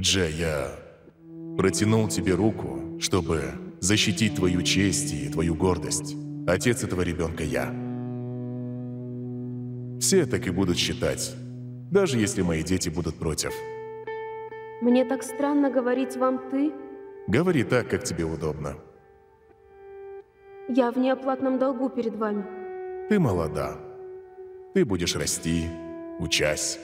Эджи, я протянул тебе руку, чтобы защитить твою честь и твою гордость. Отец этого ребенка я. Все так и будут считать, даже если мои дети будут против. Мне так странно говорить вам «ты». Говори так, как тебе удобно. Я в неоплатном долгу перед вами. Ты молода. Ты будешь расти, учась.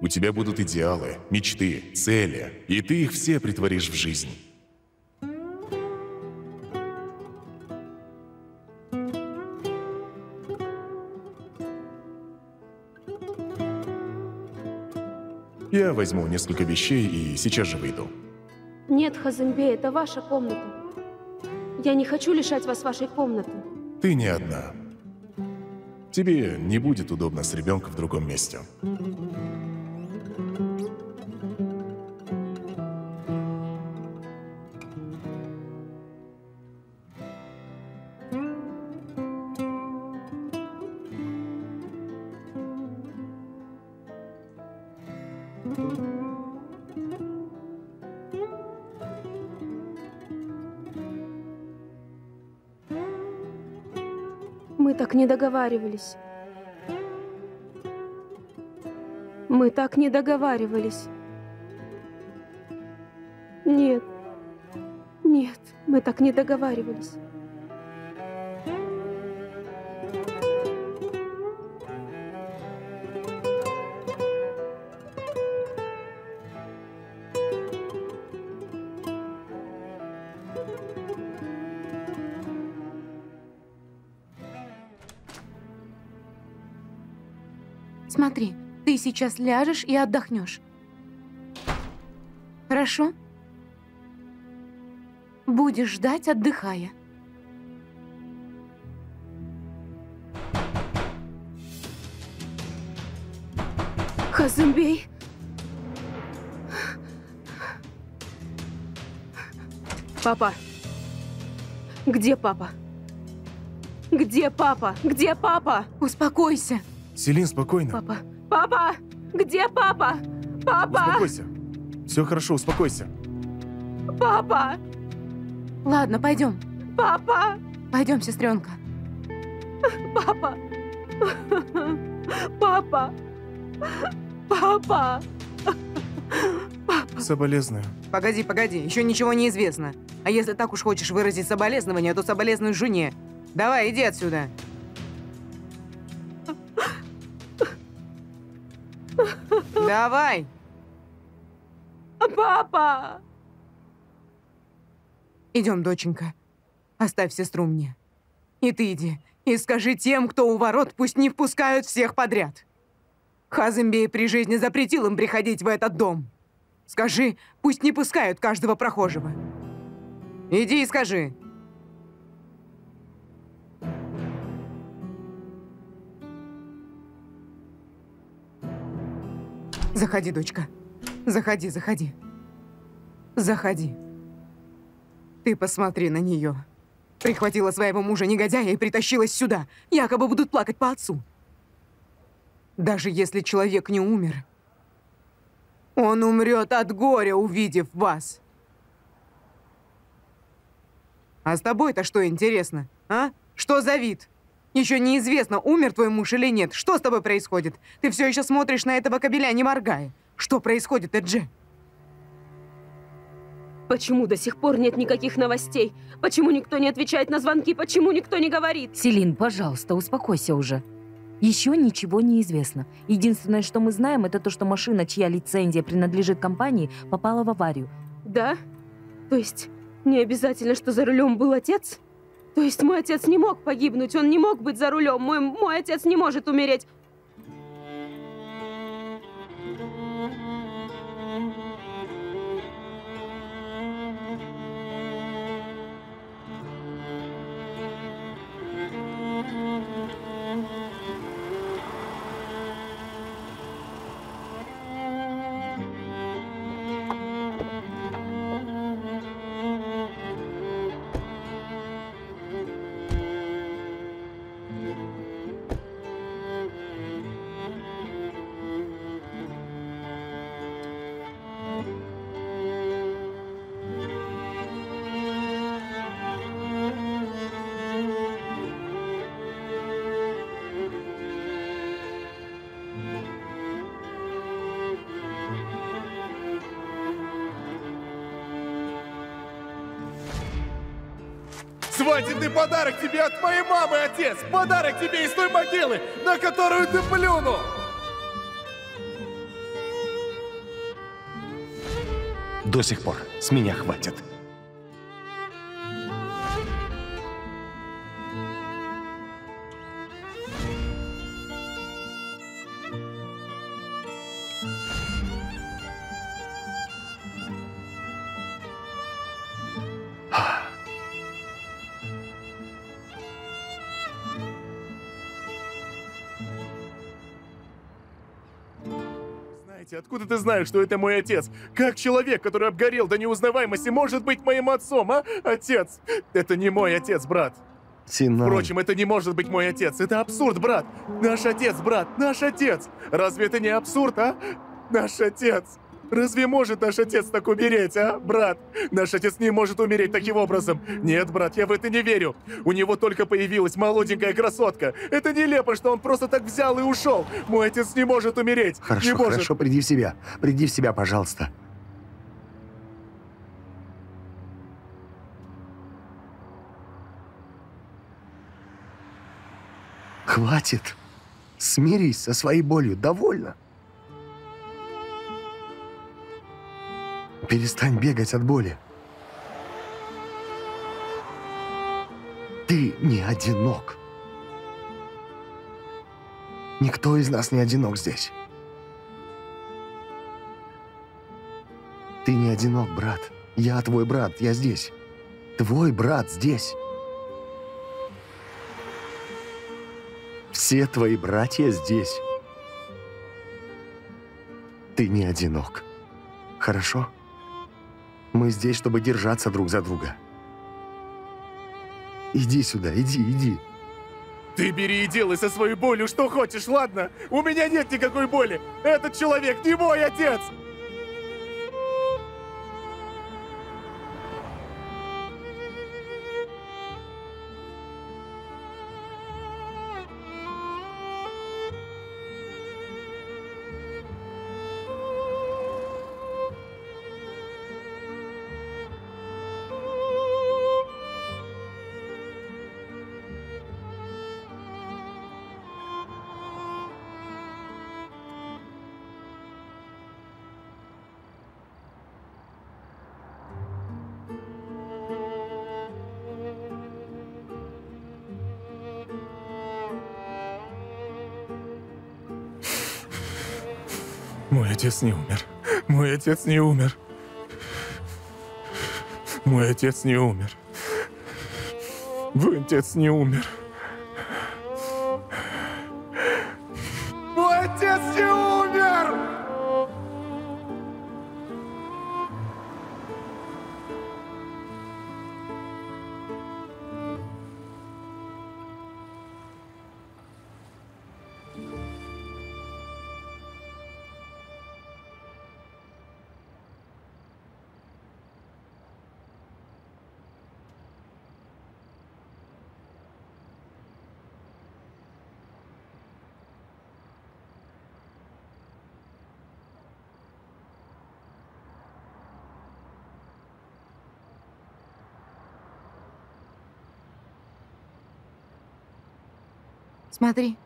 У тебя будут идеалы, мечты, цели, и ты их все притворишь в жизнь. Я возьму несколько вещей и сейчас же выйду. Нет, Хазым-бей, это ваша комната. Я не хочу лишать вас вашей комнаты. Ты не одна. Тебе не будет удобно с ребенком в другом месте. Не договаривались. Мы так не договаривались. Нет. Нет, мы так не договаривались. Смотри, ты сейчас ляжешь и отдохнешь. Хорошо? Будешь ждать, отдыхая. Хазым-бей! Папа! Где папа? Где папа? Где папа? Успокойся! Селин, спокойно. Папа! Папа! Где папа? Папа! Успокойся. Все хорошо, успокойся. Папа! Ладно, пойдем. Папа! Пойдем, сестренка. Папа! Папа! Папа! Папа! Соболезную. Погоди, погоди, еще ничего не известно. А если так уж хочешь выразить соболезнование, то соболезную жене. Давай, иди отсюда. Давай! Папа! Идем, доченька. Оставь сестру мне. И ты иди. И скажи тем, кто у ворот, пусть не впускают всех подряд. Хазым-бей при жизни запретил им приходить в этот дом. Скажи, пусть не пускают каждого прохожего. Иди и скажи. Заходи, дочка. Заходи, заходи. Заходи. Ты посмотри на нее. Прихватила своего мужа-негодяя и притащилась сюда. Якобы будут плакать по отцу. Даже если человек не умер, он умрет от горя, увидев вас. А с тобой-то что, интересно, а? Что за вид? Еще неизвестно, умер твой муж или нет. Что с тобой происходит? Ты все еще смотришь на этого кобеля, не моргая. Что происходит, Эджи? Почему до сих пор нет никаких новостей? Почему никто не отвечает на звонки? Почему никто не говорит? Селин, пожалуйста, успокойся уже. Еще ничего не известно. Единственное, что мы знаем, это то, что машина, чья лицензия принадлежит компании, попала в аварию. Да? То есть не обязательно, что за рулем был отец? То есть мой отец не мог погибнуть, он не мог быть за рулем, мой отец не может умереть. Свадебный подарок тебе от моей мамы, отец! Подарок тебе из той могилы, на которую ты плюнул! До сих пор с меня хватит. Откуда ты знаешь, что это мой отец? Как человек, который обгорел до неузнаваемости, может быть моим отцом, а? Отец! Это не мой отец, брат. Синан. Впрочем, это не может быть мой отец. Это абсурд, брат. Наш отец, брат. Наш отец. Разве это не абсурд, а? Наш отец. Разве может наш отец так умереть, а, брат? Наш отец не может умереть таким образом. Нет, брат, я в это не верю. У него только появилась молоденькая красотка. Это нелепо, что он просто так взял и ушел. Мой отец не может умереть. Хорошо, хорошо, приди в себя. Приди в себя, пожалуйста. Хватит. Смирись со своей болью. Довольно. Перестань бегать от боли. Ты не одинок. Никто из нас не одинок здесь. Ты не одинок, брат. Я твой брат, я здесь. Твой брат здесь. Все твои братья здесь. Ты не одинок. Хорошо? Мы здесь, чтобы держаться друг за друга. Иди сюда, иди, иди. Ты бери и делай со своей болью что хочешь, ладно? У меня нет никакой боли. Этот человек не мой отец. Мой отец не умер. Мой отец не умер. Мой отец не умер. Мой отец не умер. Мой отец не умер! Смотри.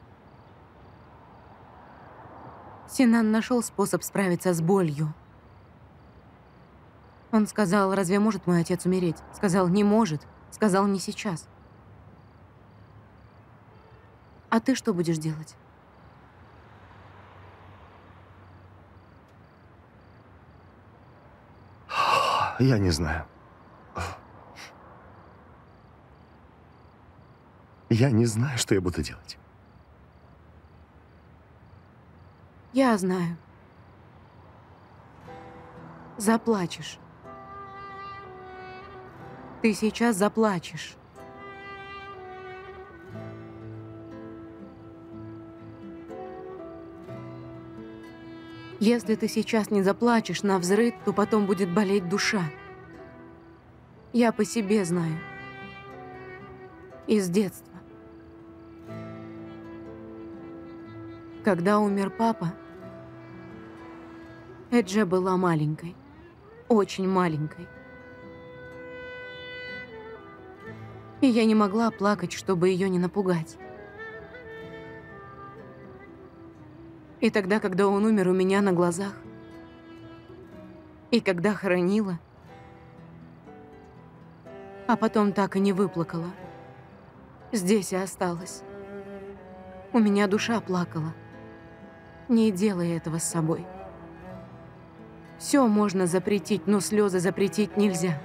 Синан нашел способ справиться с болью. Он сказал, разве может мой отец умереть? Сказал, не может. Сказал, не сейчас. А ты что будешь делать? Я не знаю. Я не знаю, что я буду делать. Я знаю. Заплачешь. Ты сейчас заплачешь. Если ты сейчас не заплачешь навзрыд, то потом будет болеть душа. Я по себе знаю. Из детства. Когда умер папа, Эджи была маленькой, очень маленькой. и я не могла плакать, чтобы ее не напугать. И тогда, когда он умер у меня на глазах, и когда хоронила, а потом так и не выплакала, здесь и осталась. У меня душа плакала. Не делай этого с собой. Все можно запретить, но слезы запретить нельзя.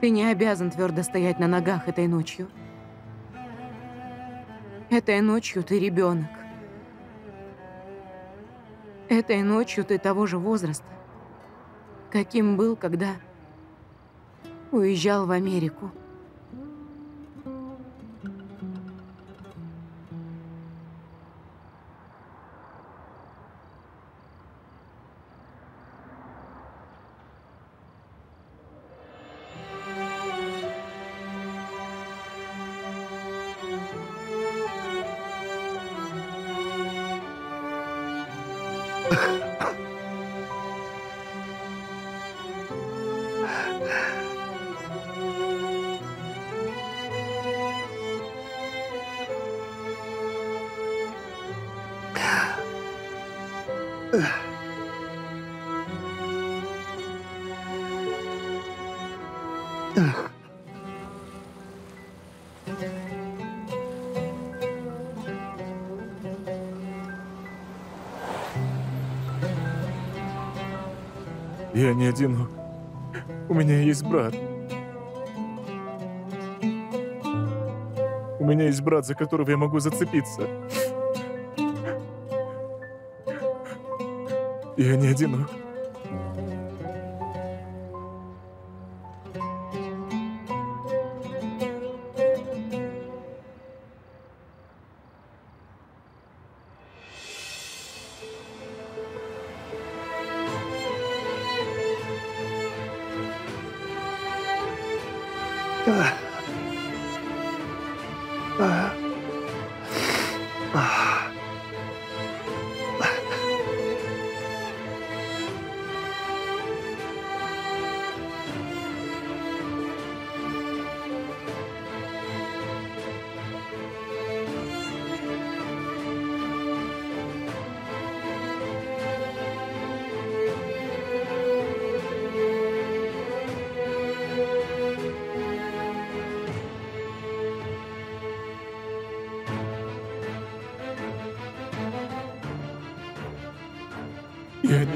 Ты не обязан твердо стоять на ногах этой ночью. Этой ночью ты ребенок. Этой ночью ты того же возраста, каким был, когда уезжал в Америку. Я не одинок. У меня есть брат. У меня есть брат, за которого я могу зацепиться. Я не одинок.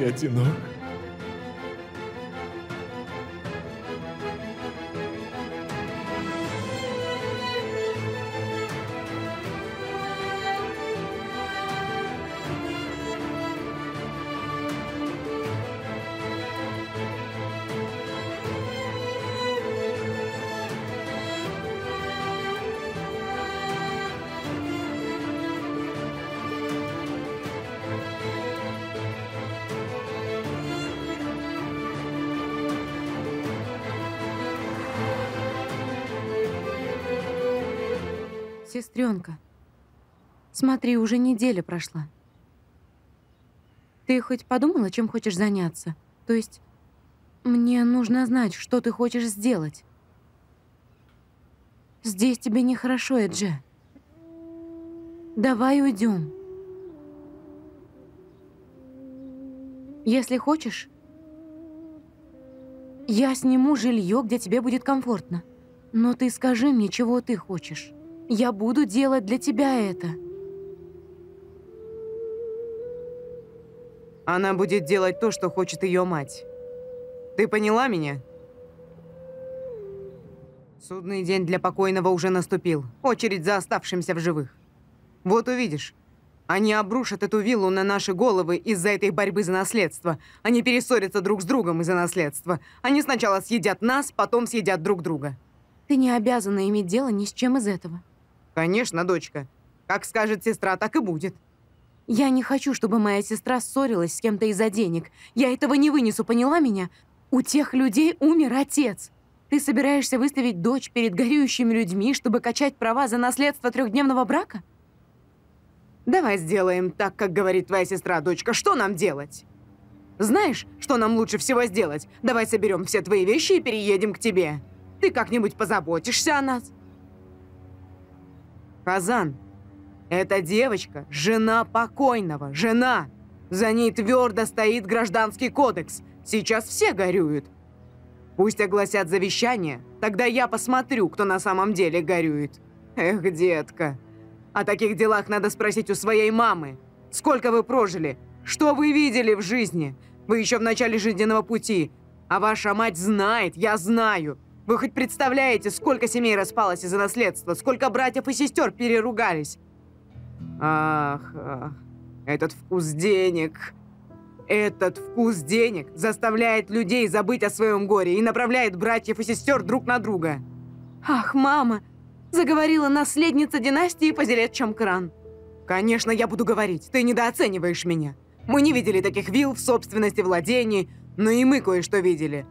Одинок. Сестренка, смотри, уже неделя прошла. Ты хоть подумала, чем хочешь заняться? То есть, мне нужно знать, что ты хочешь сделать. Здесь тебе нехорошо, Эджи. Давай уйдем. Если хочешь, я сниму жилье, где тебе будет комфортно. Но ты скажи мне, чего ты хочешь. Я буду делать для тебя это. Она будет делать то, что хочет ее мать. Ты поняла меня? Судный день для покойного уже наступил. Очередь за оставшимся в живых. Вот увидишь. Они обрушат эту виллу на наши головы из-за этой борьбы за наследство. Они перессорятся друг с другом из-за наследства. Они сначала съедят нас, потом съедят друг друга. Ты не обязана иметь дело ни с чем из этого. Конечно, дочка. Как скажет сестра, так и будет. Я не хочу, чтобы моя сестра ссорилась с кем-то из-за денег. Я этого не вынесу, поняла меня? У тех людей умер отец. Ты собираешься выставить дочь перед горюющими людьми, чтобы качать права за наследство трехдневного брака? Давай сделаем так, как говорит твоя сестра, дочка. Что нам делать? Знаешь, что нам лучше всего сделать? Давай соберем все твои вещи и переедем к тебе. Ты как-нибудь позаботишься о нас. Хазан, эта девочка – жена покойного, жена. За ней твердо стоит гражданский кодекс. Сейчас все горюют. Пусть огласят завещание, тогда я посмотрю, кто на самом деле горюет. Эх, детка. О таких делах надо спросить у своей мамы. Сколько вы прожили? Что вы видели в жизни? Вы еще в начале жизненного пути. А ваша мать знает, я знаю. Вы хоть представляете, сколько семей распалось из-за наследства? Сколько братьев и сестер переругались? Ах, этот вкус денег заставляет людей забыть о своем горе и направляет братьев и сестер друг на друга. Ах, мама, заговорила наследница династии Фазилет Чамкыран. Конечно, я буду говорить, ты недооцениваешь меня. Мы не видели таких вилл в собственности владений, но и мы кое-что видели.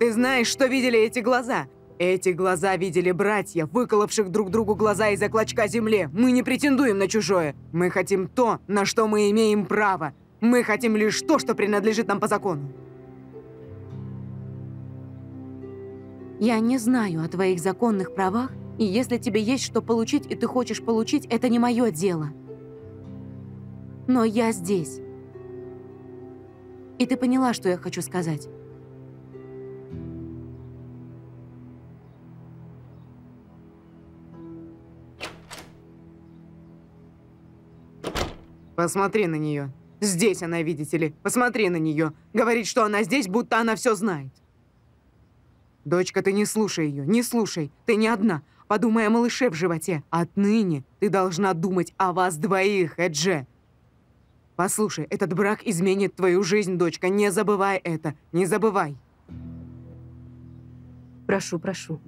Ты знаешь, что видели эти глаза? Эти глаза видели братья, выколовших друг другу глаза из-за клочка земли. Мы не претендуем на чужое. Мы хотим то, на что мы имеем право. Мы хотим лишь то, что принадлежит нам по закону. Я не знаю о твоих законных правах, и если тебе есть что получить, и ты хочешь получить, это не мое дело. Но я здесь. И ты поняла, что я хочу сказать. Посмотри на нее. Здесь она, видите ли. Посмотри на нее. Говорит, что она здесь, будто она все знает. Дочка, ты не слушай ее. Не слушай. Ты не одна. Подумай о малыше в животе. Отныне ты должна думать о вас двоих, Эджи. Послушай, этот брак изменит твою жизнь, дочка. Не забывай это. Не забывай. Прошу, прошу.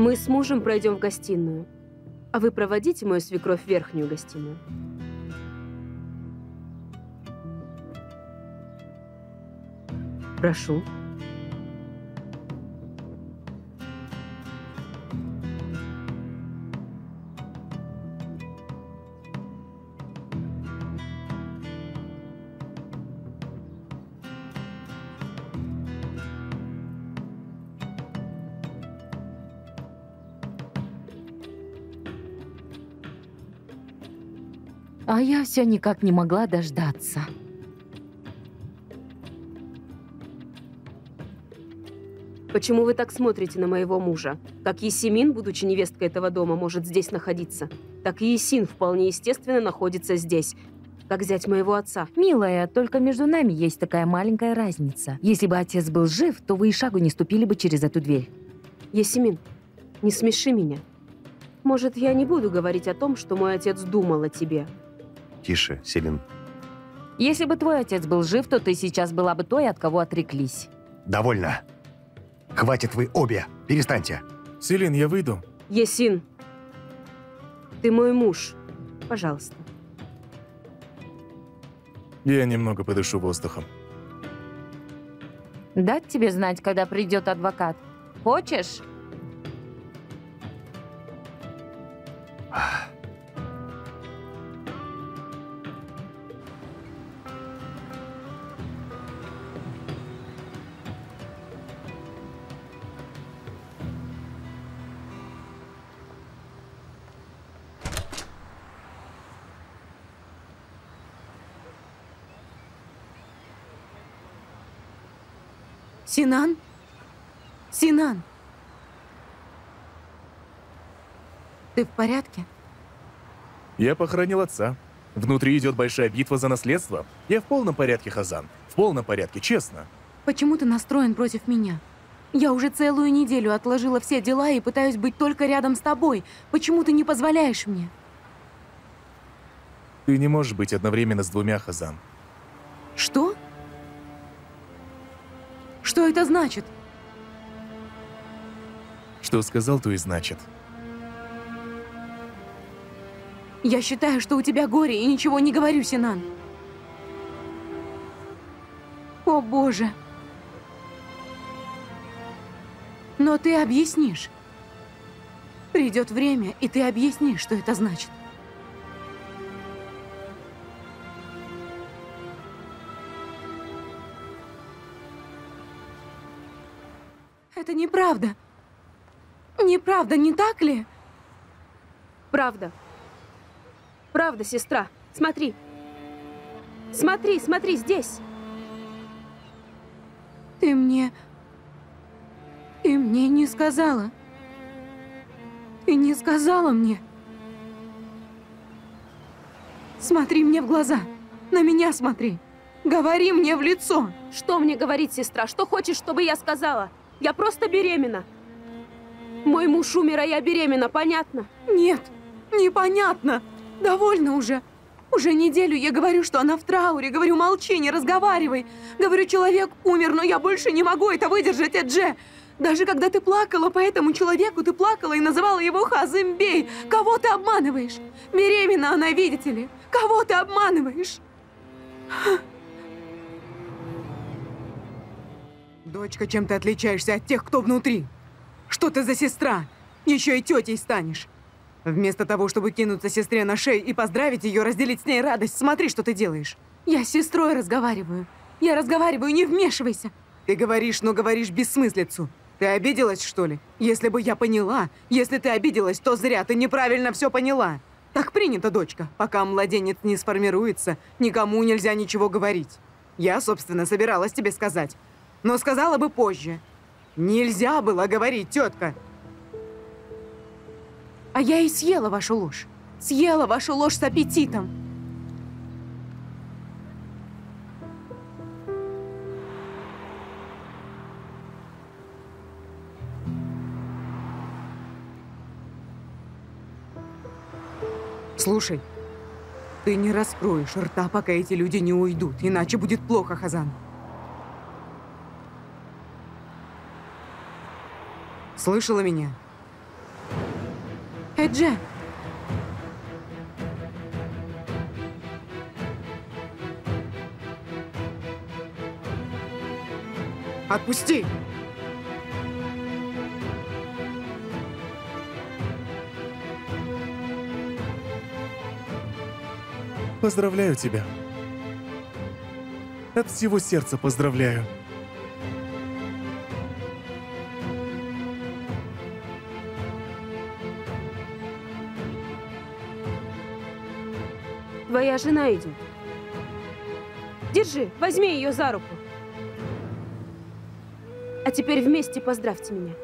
Мы с мужем пройдем в гостиную, а вы проводите мою свекровь в верхнюю гостиную. Прошу. А я все никак не могла дождаться. Почему вы так смотрите на моего мужа? Как Есимин, будучи невесткой этого дома, может здесь находиться, так и Есин вполне естественно находится здесь, как зять моего отца. Милая, только между нами есть такая маленькая разница. Если бы отец был жив, то вы и шагу не ступили бы через эту дверь. Есимин, не смеши меня. Может, я не буду говорить о том, что мой отец думал о тебе. Тише, Селин. Если бы твой отец был жив, то ты сейчас была бы той, от кого отреклись. Довольно. Хватит вы обе. Перестаньте. Селин, я выйду. Есин, ты мой муж. Пожалуйста. Я немного подышу воздухом. Дать тебе знать, когда придет адвокат. Хочешь? Синан? Синан! Ты в порядке? Я похоронил отца. Внутри идет большая битва за наследство. Я в полном порядке, Хазан. В полном порядке, честно. Почему ты настроен против меня? Я уже целую неделю отложила все дела и пытаюсь быть только рядом с тобой. Почему ты не позволяешь мне? Ты не можешь быть одновременно с двумя, Хазан. Что? Что это значит? Что сказал, то и значит. Я считаю, что у тебя горе, и ничего не говорю, Синан. О, Боже. Но ты объяснишь. Придет время, и ты объяснишь, что это значит. Это неправда. Неправда, не так ли? Правда. Правда, сестра. Смотри. Смотри, смотри, здесь. Ты мне не сказала. Ты не сказала мне. Смотри мне в глаза. На меня смотри. Говори мне в лицо. Что мне говорить, сестра? Что хочешь, чтобы я сказала? Я просто беременна. Мой муж умер, а я беременна. Понятно? Нет, непонятно. Довольно уже. Уже неделю я говорю, что она в трауре. Говорю, молчи, не разговаривай. Говорю, человек умер, но я больше не могу это выдержать, Эджи. Даже когда ты плакала по этому человеку, ты плакала и называла его Хазым-бей. Кого ты обманываешь? Беременна она, видите ли. Кого ты обманываешь? Дочка, чем ты отличаешься от тех, кто внутри? Что ты за сестра? Еще и тетей станешь. Вместо того, чтобы кинуться сестре на шею и поздравить ее, разделить с ней радость, смотри, что ты делаешь. Я с сестрой разговариваю. Я разговариваю, не вмешивайся. Ты говоришь, но говоришь бессмыслицу. Ты обиделась, что ли? Если бы я поняла, если ты обиделась, то зря, ты неправильно все поняла. Так принято, дочка. Пока младенец не сформируется, никому нельзя ничего говорить. Я, собственно, собиралась тебе сказать, но сказала бы позже. Нельзя было говорить, тетка. А я и съела вашу ложь. Съела вашу ложь с аппетитом. Слушай, ты не раскроешь рта, пока эти люди не уйдут, иначе будет плохо, Хазан. Слышала меня? Эджи! Отпусти! Поздравляю тебя. От всего сердца поздравляю. Твоя жена идет. Держи, возьми ее за руку. А теперь вместе поздравьте меня.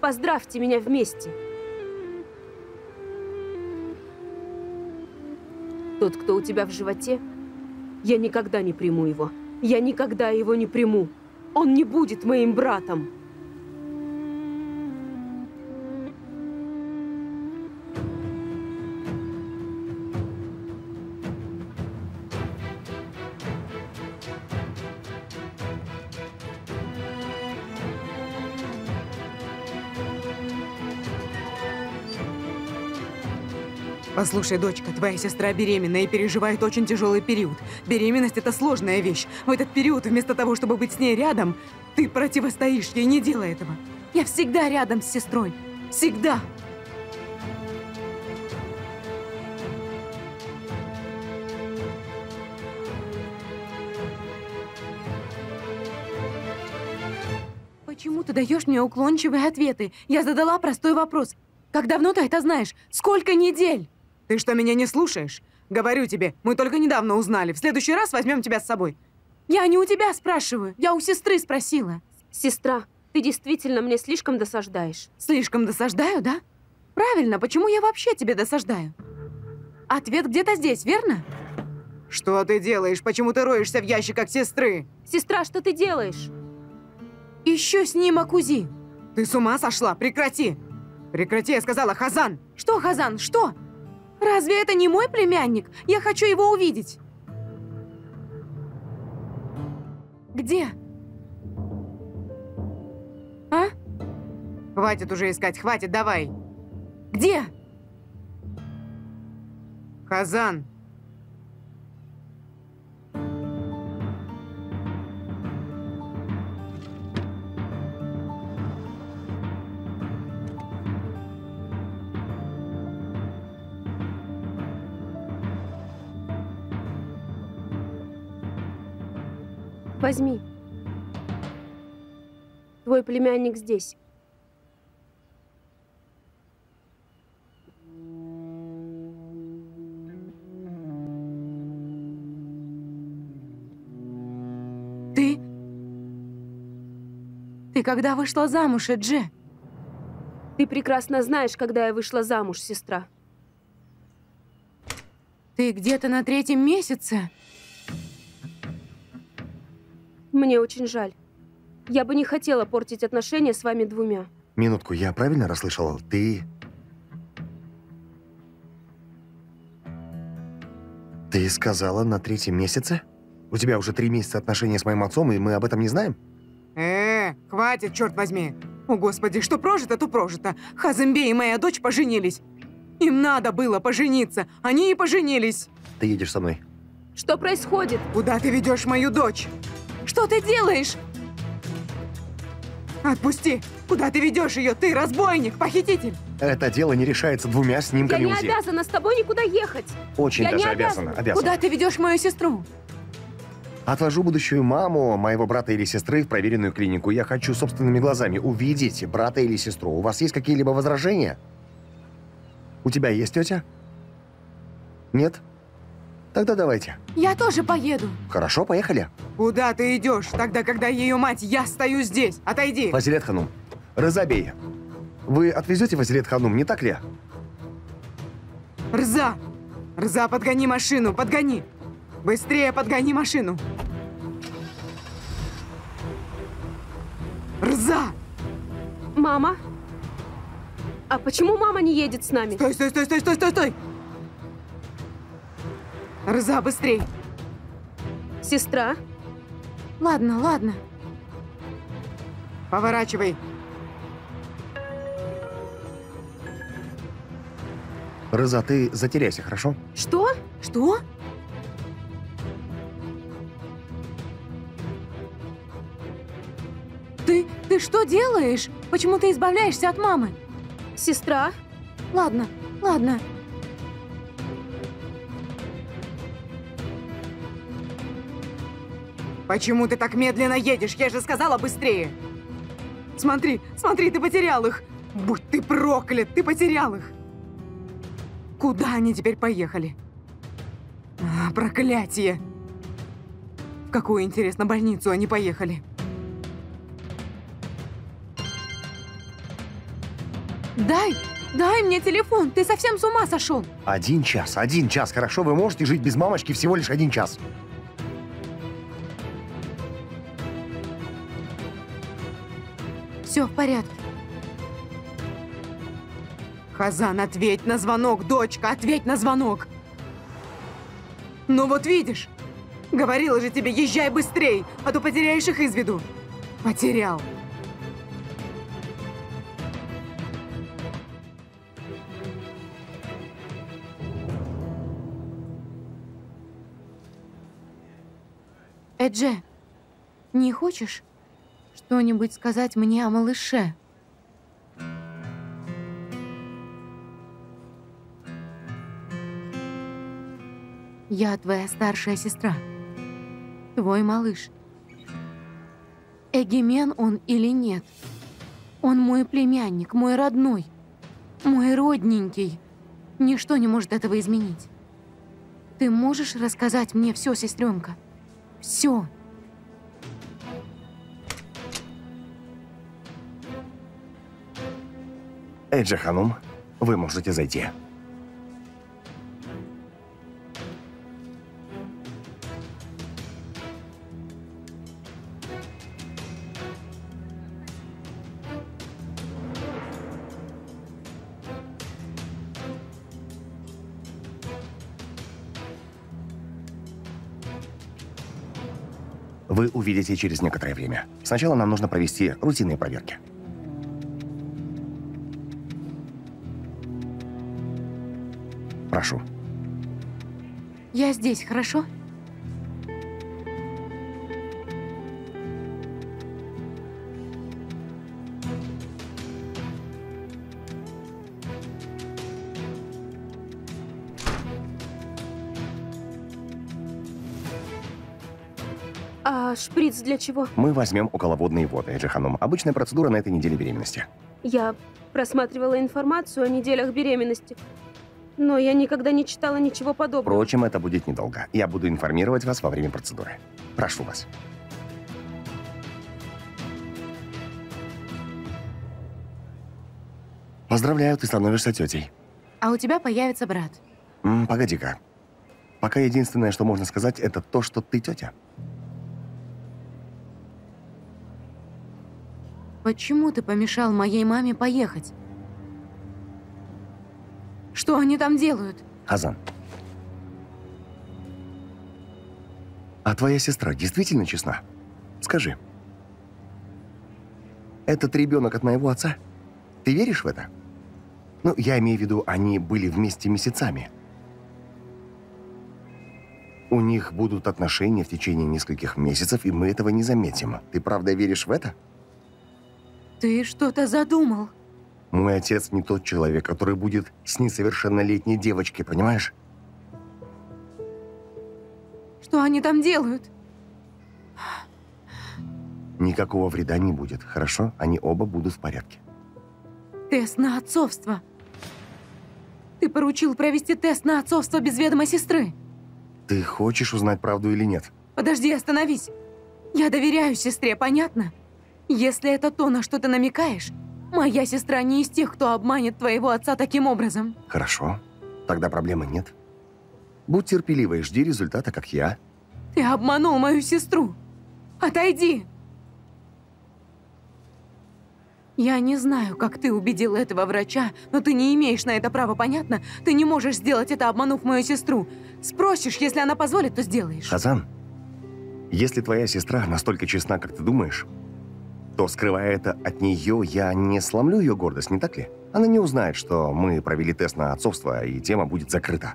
Поздравьте меня вместе. Тот, кто у тебя в животе, я никогда не приму его. Я никогда его не приму. Он не будет моим братом. Послушай, дочка, твоя сестра беременна и переживает очень тяжелый период. Беременность – это сложная вещь. В этот период, вместо того, чтобы быть с ней рядом, ты противостоишь ей, не делай этого. Я всегда рядом с сестрой. Всегда. Почему ты даешь мне уклончивые ответы? Я задала простой вопрос. Как давно ты это знаешь? Сколько недель? Ты что, меня не слушаешь? Говорю тебе, мы только недавно узнали. В следующий раз возьмем тебя с собой. Я не у тебя спрашиваю, я у сестры спросила. Сестра, ты действительно мне слишком досаждаешь. Слишком досаждаю, да? Правильно, почему я вообще тебе досаждаю? Ответ где-то здесь, верно? Что ты делаешь? Почему ты роешься в ящиках сестры? Сестра, что ты делаешь? Ищу снимок УЗИ. Ты с ума сошла? Прекрати! Прекрати, я сказала, Хазан! Что, Хазан, что? Разве это не мой племянник? Я хочу его увидеть. Где? А? Хватит уже искать, хватит, давай. Где? Хазан. Возьми. Твой племянник здесь. Ты? Ты когда вышла замуж, Эджи? Ты прекрасно знаешь, когда я вышла замуж, сестра. Ты где-то на третьем месяце? Мне очень жаль. Я бы не хотела портить отношения с вами двумя. Минутку, я правильно расслышала? Ты сказала на третьем месяце? У тебя уже 3 месяца отношения с моим отцом, и мы об этом не знаем? Хватит, черт возьми. О, Господи, что прожито, то прожито. Хазым-бей и моя дочь поженились. Им надо было пожениться. Они и поженились. Ты едешь со мной. Что происходит? Куда ты ведешь мою дочь? Что ты делаешь? Отпусти! Куда ты ведешь ее? Ты разбойник, похититель! Это дело не решается 2 снимками УЗИ. Я не обязана с тобой никуда ехать. Очень даже обязана. Куда ты ведешь мою сестру? Отвожу будущую маму моего брата или сестры в проверенную клинику. Я хочу собственными глазами увидеть брата или сестру. У вас есть какие-либо возражения? У тебя есть тетя? Нет? Тогда давайте. Я тоже поеду. Хорошо, поехали. Куда ты идешь? Тогда, когда ее мать, я стою здесь. Отойди. Василет Ханум, Рызабей, вы отвезете Василет Ханум, не так ли? Рза! Рза, подгони машину, подгони. Быстрее подгони машину. Рза! Мама? А почему мама не едет с нами? Стой, стой, стой, стой, стой, стой, стой! Рза, быстрей! Сестра? Ладно, ладно. Поворачивай. Рза, ты затеряйся, хорошо? Что? Что? Ты что делаешь? Почему ты избавляешься от мамы? Сестра? Ладно, ладно. Почему ты так медленно едешь? Я же сказала быстрее. Смотри, смотри, ты потерял их. Будь ты проклят, ты потерял их. Куда они теперь поехали? А, проклятие. В какую, интересно, больницу они поехали? Дай, дай мне телефон, ты совсем с ума сошел. 1 час, 1 час. Хорошо, вы можете жить без мамочки всего лишь 1 час. Все в порядке. Хазан, ответь на звонок, дочка, ответь на звонок. Ну вот видишь, говорила же тебе, езжай быстрей, а то потеряешь их из виду. Потерял. Эджи, не хочешь что-нибудь сказать мне о малыше? Я твоя старшая сестра. Твой малыш. Эгемен он или нет? Он мой племянник, мой родной, мой родненький. Ничто не может этого изменить. Ты можешь рассказать мне все, сестренка? Все. Эджи Ханум, вы можете зайти. Вы увидите через некоторое время. Сначала нам нужно провести рутинные проверки. прошу. Я здесь, хорошо? А шприц для чего? Мы возьмем околоводные воды, Эджи Ханум. Обычная процедура на этой неделе беременности. Я просматривала информацию о неделях беременности, но я никогда не читала ничего подобного. Впрочем, это будет недолго. Я буду информировать вас во время процедуры. Прошу вас. Поздравляю, ты становишься тетей. А у тебя появится брат. Погоди-ка. Пока единственное, что можно сказать, это то, что ты тетя. Почему ты помешал моей маме поехать? Что они там делают? Хазан, а твоя сестра действительно честна? Скажи, этот ребенок от моего отца? Ты веришь в это? Ну, я имею в виду, они были вместе месяцами. У них будут отношения в течение нескольких месяцев, и мы этого не заметим. Ты правда веришь в это? Ты что-то задумал? Мой отец не тот человек, который будет с несовершеннолетней девочкой, понимаешь? Что они там делают? Никакого вреда не будет, хорошо? Они оба будут в порядке. Тест на отцовство. Ты поручил провести тест на отцовство без ведома сестры. Ты хочешь узнать правду или нет? Подожди, остановись. Я доверяю сестре, понятно? Если это то, на что ты намекаешь, моя сестра не из тех, кто обманет твоего отца таким образом. Хорошо. Тогда проблемы нет. Будь терпелива и жди результата, как я. Ты обманул мою сестру. Отойди. Я не знаю, как ты убедил этого врача, но ты не имеешь на это права, понятно? Ты не можешь сделать это, обманув мою сестру. Спросишь, если она позволит, то сделаешь. Хазан, если твоя сестра настолько честна, как ты думаешь, то, скрывая это от нее, я не сломлю ее гордость, не так ли? Она не узнает, что мы провели тест на отцовство, и тема будет закрыта.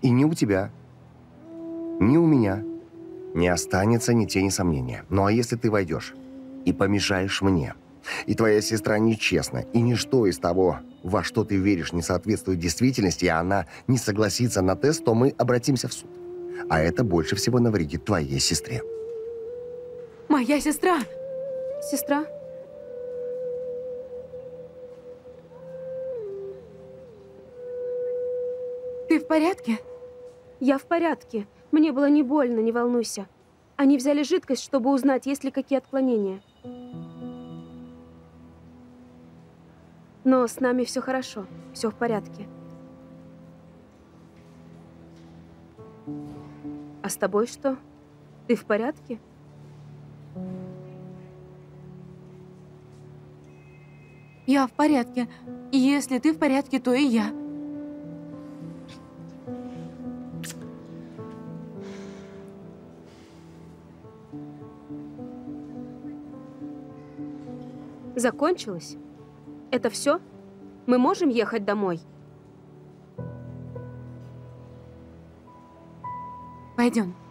И ни у тебя, ни у меня не останется ни тени сомнения. Ну а если ты войдешь и помешаешь мне, и твоя сестра нечестна, и ничто из того, во что ты веришь, не соответствует действительности, и она не согласится на тест, то мы обратимся в суд. А это больше всего навредит твоей сестре. Моя сестра... Сестра? Ты в порядке? Я в порядке. Мне было не больно, не волнуйся. Они взяли жидкость, чтобы узнать, есть ли какие отклонения. Но с нами все хорошо, все в порядке. А с тобой что? Ты в порядке? Я в порядке. И если ты в порядке, то и я. Закончилось? Это все? Мы можем ехать домой? Пойдем.